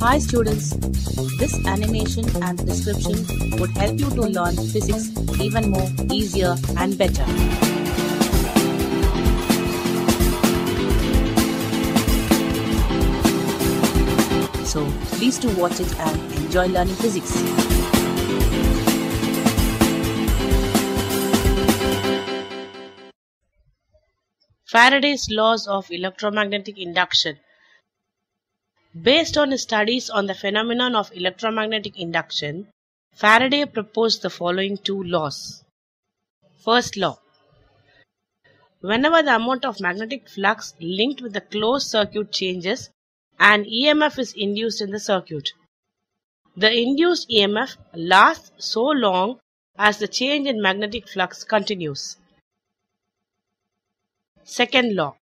Hi students, this animation and description would help you to learn physics even more easier and better. So please do watch it and enjoy learning physics. Faraday's laws of electromagnetic induction. Based on his studies on the phenomenon of electromagnetic induction, Faraday proposed the following two laws. First law. Whenever the amount of magnetic flux linked with the closed circuit changes, an EMF is induced in the circuit. The induced EMF lasts so long as the change in magnetic flux continues. Second law.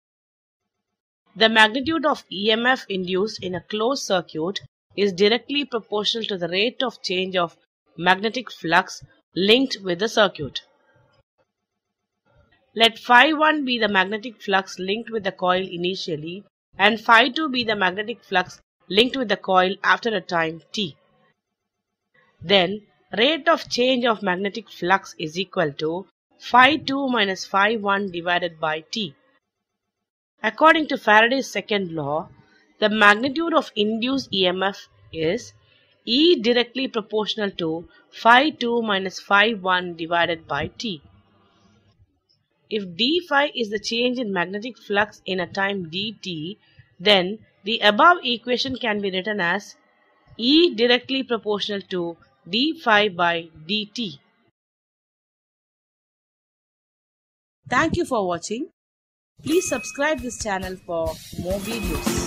The magnitude of EMF induced in a closed circuit is directly proportional to the rate of change of magnetic flux linked with the circuit. Let phi1 be the magnetic flux linked with the coil initially and phi2 be the magnetic flux linked with the coil after a time t. Then rate of change of magnetic flux is equal to phi2 minus phi1 divided by t. According to Faraday's second law, the magnitude of induced EMF is E directly proportional to phi2 minus phi1 divided by t. If d phi is the change in magnetic flux in a time dt, then the above equation can be written as E directly proportional to d phi by dt. Thank you for watching. Please subscribe this channel for more videos.